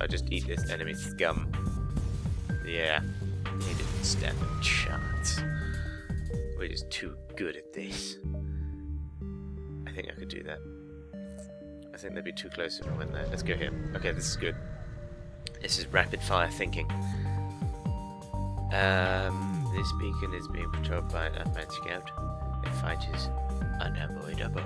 I'll just eat this enemy scum. Yeah, they didn't stand a chance. We're just too good at this. I think I could do that. I think they'd be too close if I went there. Let's go here. Okay, this is good. This is rapid fire thinking. This beacon is being patrolled by an unmanned scout. The fight is unavoidable.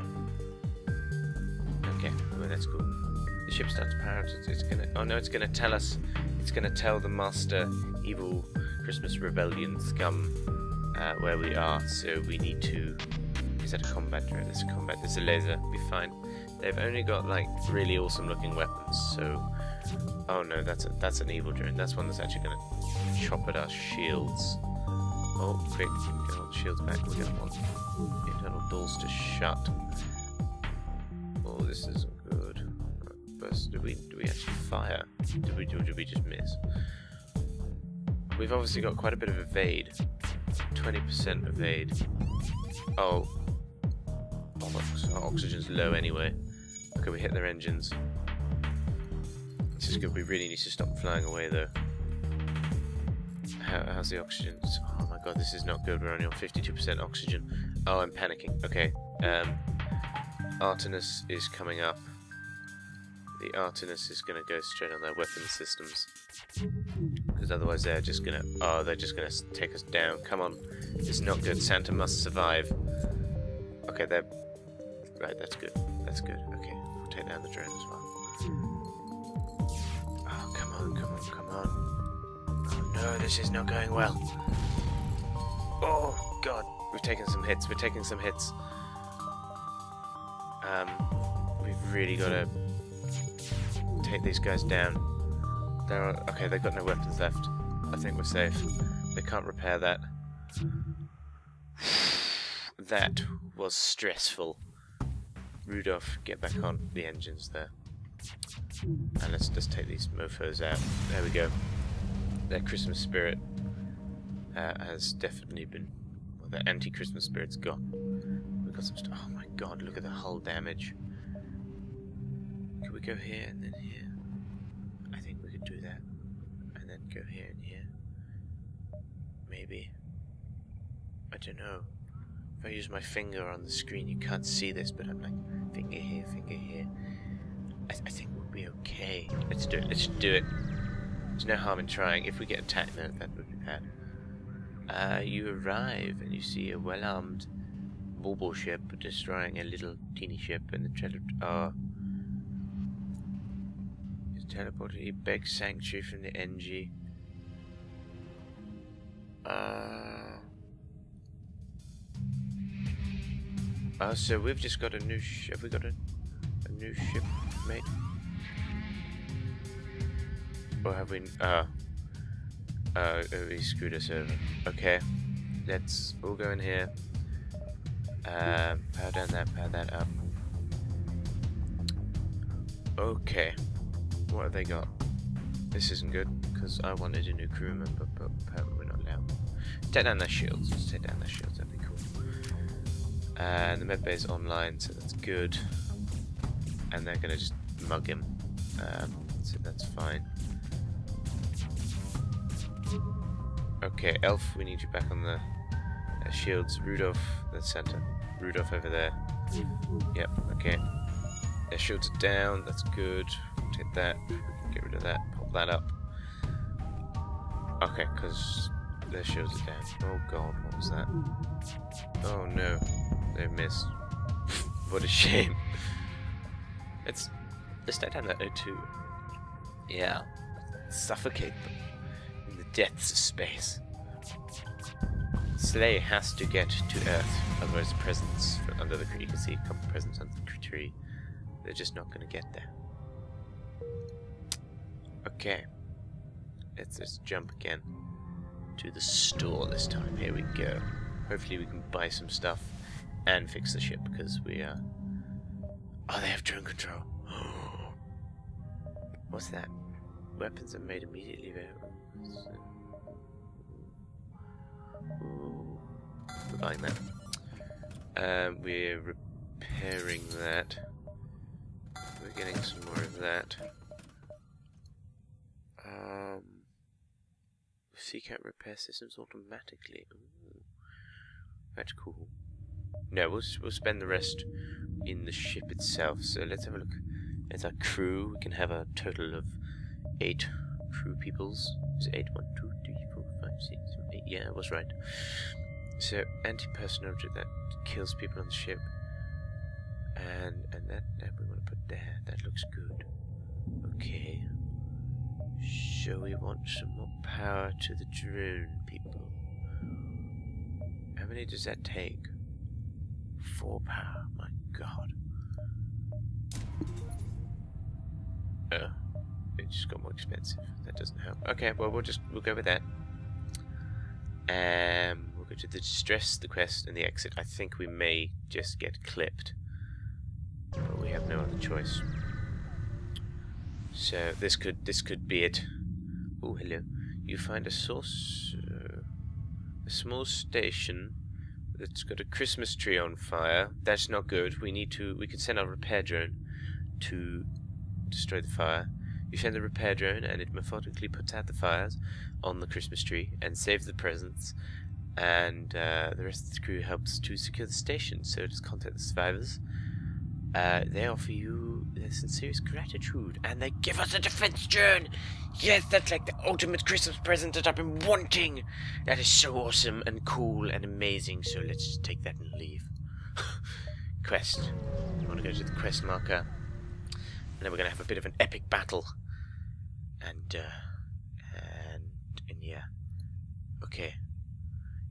Okay, well that's cool. The ship starts power. It's gonna. Oh no, it's gonna tell us. It's gonna tell the master evil Christmas rebellion scum where we are. So we need to. Is that a combat drone? It's a combat. It's a laser. Be fine. They've only got like really awesome looking weapons. So. Oh no, that's an evil drone. That's one that's actually gonna chop at our shields. Oh, quick, we're gonna want shields back, we're gonna want internal doors to shut. Oh, this isn't good. First, do we actually fire? Do we just miss? We've obviously got quite a bit of evade. 20% evade. Oh. Bollocks. Our oxygen's low anyway. Okay, we hit their engines. This is good, we really need to stop flying away though. How's the oxygen? Oh my god, this is not good. We're only on 52% oxygen. Oh, I'm panicking. Okay. Artemis is coming up. The Artemis is going to go straight on their weapon systems. Because otherwise they're just going to... Oh, they're just going to take us down. Come on. It's not good. Santa must survive. Okay, they're... Right, that's good. That's good. Okay, we'll take down the drone as well. Oh, come on, come on, come on. No, this is not going well. Oh, God. We've taken some hits. We're taking some hits. We've really got to take these guys down. Okay, they've got no weapons left. I think we're safe. They can't repair that. That was stressful. Rudolph, get back on the engines there. And let's just take these mofos out. There we go. Their Christmas spirit has definitely been... Well, their anti-Christmas spirit's gone. We've got some stuff... Oh my god, look at the hull damage. Can we go here and then here? I think we could do that. And then go here and here. Maybe. I don't know. If I use my finger on the screen, you can't see this, but I'm like, finger here, finger here. I think we'll be okay. Let's do it, let's do it. There's no harm in trying. If we get attacked, no, that would be bad. You arrive and you see a well-armed bauble ship destroying a little teeny ship and the is teleported. He begs sanctuary from the NG. So we've just got a new ship. Have we got a new ship, mate? Or have we... he screwed us over. Okay, let's all go in here. Power that up. Okay, what have they got? This isn't good, because I wanted a new crew member, but apparently we're not allowed. Take down their shields, let's take down their shields, that'd be cool. And the medbay is online, so that's good. And they're gonna just mug him, so that's fine. Okay, Elf, we need you back on the shields. Rudolph, that's Santa. Rudolph over there. Yep, okay. Their shields are down, that's good. We'll take that, we can get rid of that, pop that up. Okay, because their shields are down. Oh god, what was that? Oh no, they missed. What a shame. Let's take down that O2. Yeah, suffocate them. Depths of space. Slay has to get to Earth, otherwise presents from under the tree. You can see a couple of presents under the tree. They're just not going to get there. Okay, let's just jump again to the store this time. Here we go. Hopefully we can buy some stuff and fix the ship because we are. Oh, they have drone control. What's that? Weapons are made immediately available. Ooh, we're buying that. We're repairing that. We're getting some more of that. seek out repair systems automatically. Ooh, that's cool. No, we'll spend the rest in the ship itself. So let's have a look at our crew. We can have a total of 8 crew peoples. Is it 8? 1, 2, 3, 4, 5, 6, 7, 8. Yeah, I was right. So anti-personnel that kills people on the ship, and that we want to put there. That looks good. Okay. So we want some more power to the drone people. How many does that take? 4 power, my god. It just got more expensive. That doesn't help. Okay, well we'll go with that. We'll go to the distress, the quest, and the exit. I think we may just get clipped. But we have no other choice. So this could be it. Oh, hello. You find a source, a small station that's got a Christmas tree on fire. That's not good. We can send our repair drone to destroy the fire. You send the repair drone and it methodically puts out the fires on the Christmas tree and saves the presents. And the rest of the crew helps to secure the station. So just contact the survivors. They offer you their sincerest gratitude, and they give us a defense drone! Yes, that's like the ultimate Christmas present that I've been wanting! That is so awesome and cool and amazing, so let's just take that and leave. Quest. I want to go to the quest marker, and then we're going to have a bit of an epic battle. And yeah. Okay.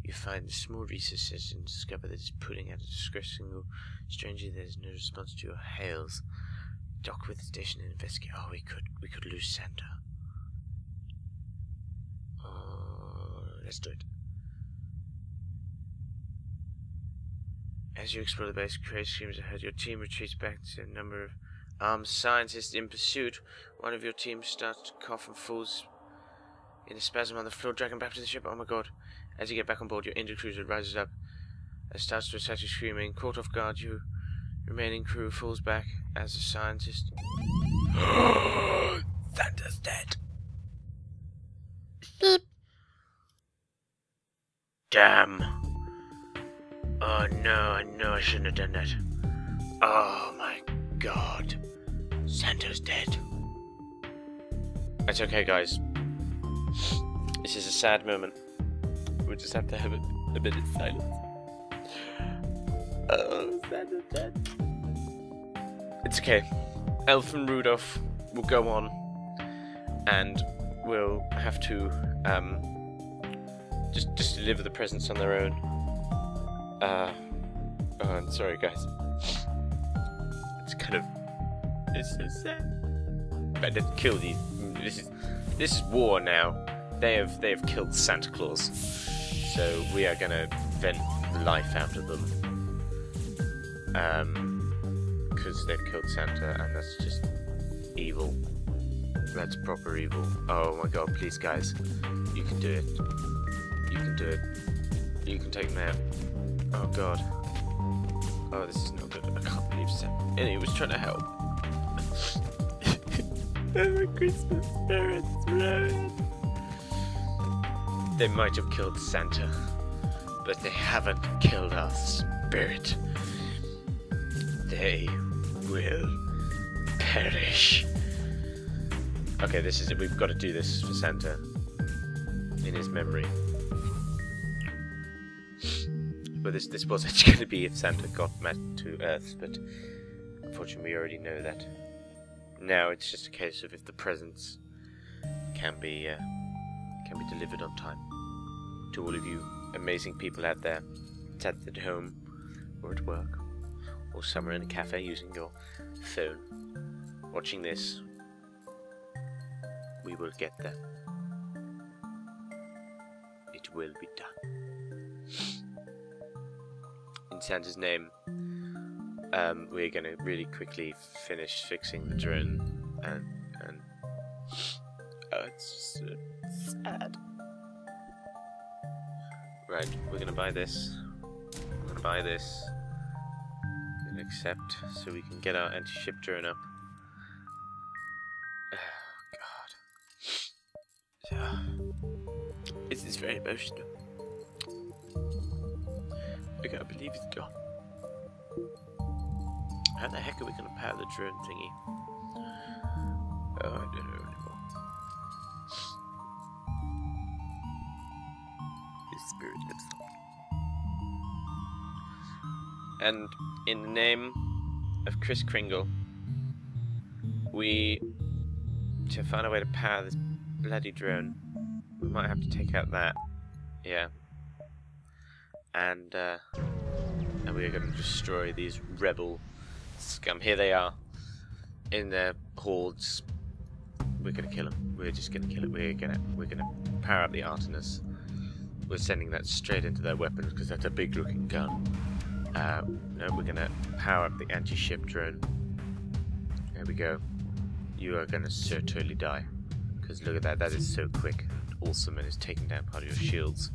You find the small recesses and discover that it's putting out a distress signal. Strangely, there's no response to your hails. Dock with the station and investigate. Oh, we could lose Santa. Oh, let's do it. As you explore the base, crazy screams are heard. Your team retreats back to a number of armed scientists in pursuit. One of your team starts to cough and falls in a spasm on the floor, dragging back to the ship. Oh my god. As you get back on board, your injured cruiser rises up and starts to attack you, screaming. Caught off guard, your remaining crew falls back as the scientist. Santa's dead. Beep. Damn. Oh no, I know I shouldn't have done that. Oh my god. Santa's dead. That's okay, guys. This is a sad moment. We just have to have a bit of silence. Oh, Santa's dead. It's okay. Elf and Rudolph will go on, and we'll have to just deliver the presents on their own. Oh, I'm sorry, guys. It's kind of so sad. I didn't kill these. This is war now. They have killed Santa Claus, so we are going to vent life out of them, because they've killed Santa, and that's just evil. That's proper evil. Oh my god, please guys, you can do it. You can do it. You can take them out. Oh god. Oh, this is not good. I can't believe Santa. And he was trying to help. Merry Christmas, parents, Lord. They might have killed Santa, but they haven't killed our spirit. They will perish. Okay, this is it. We've got to do this for Santa in his memory. But this was actually going to be if Santa got back to Earth, but unfortunately we already know that. Now it's just a case of if the presents can be delivered on time to all of you amazing people out there, sat at home or at work or somewhere in a cafe using your phone watching this. We will get there. It will be done in Santa's name. We're gonna really quickly finish fixing the drone, and oh, it's just sad. Right, we're gonna buy this. We're gonna buy this. We're gonna accept so we can get our anti-ship drone up. Oh god. is very emotional. Okay, I believe it's gone. How the heck are we gonna power the drone thingy? Oh, I don't know anymore. His spirit lives on. And in the name of Chris Kringle, we to find a way to power this bloody drone. We might have to take out that, yeah. And we are going to destroy these rebel scum. Here they are, in their hordes. We're going to kill them. We're just going to kill it. We're going to power up the Artemis. We're sending that straight into their weapons because that's a big-looking gun. No, we're going to power up the anti-ship drone. There we go. You are going to certainly die. Because look at that, that is so quick and awesome, and is taking down part of your shields.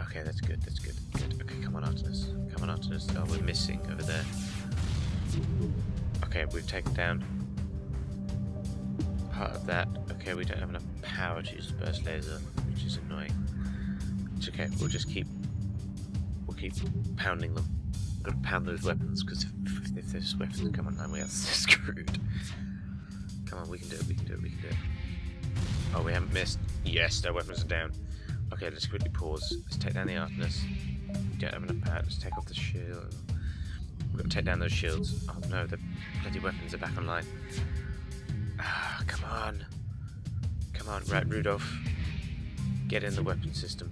Okay, that's good, that's good, that's good. Okay, come on, Artemis. Come on, Artemis. Oh, we're missing over there. Okay, we've taken down part of that. Okay, we don't have enough power to use the burst laser, which is annoying. It's okay, we'll just keep... keep pounding them. We've got to pound those weapons, because if those weapons come online, we are so screwed. Come on, we can do it, we can do it, we can do it. Oh, we haven't missed. Yes, their weapons are down. Okay, let's quickly pause. Let's take down the Artemis. We don't have enough power. Let's take off the shield. We've got to take down those shields. Oh no, the bloody weapons are back online. Ah, come on. Come on, right, Rudolph. Get in the weapon system.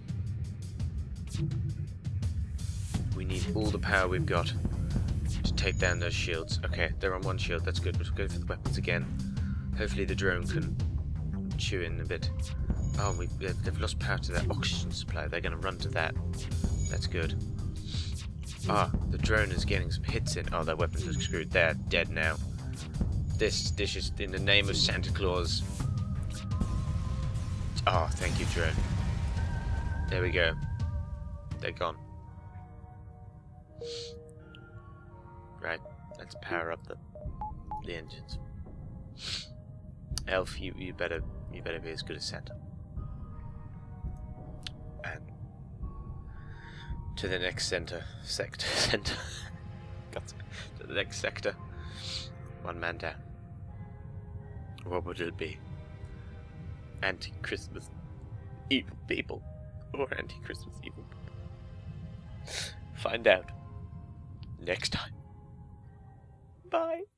We need all the power we've got to take down those shields. Okay, they're on one shield, that's good. We'll go for the weapons again. Hopefully the drone can chew in a bit. Oh, they've lost power to their oxygen supply. They're going to run to that. That's good. Ah, the drone is getting some hits in. Oh, their weapons are screwed. They're dead now. This is in the name of Santa Claus. Oh, thank you, drone. There we go. They're gone. Right, let's power up the engines. Elf, you better be as good as Santa. And to the next sector. To the next sector. One man down. What would it be? Anti-Christmas evil people, or anti-Christmas evil people? Find out next time. Bye.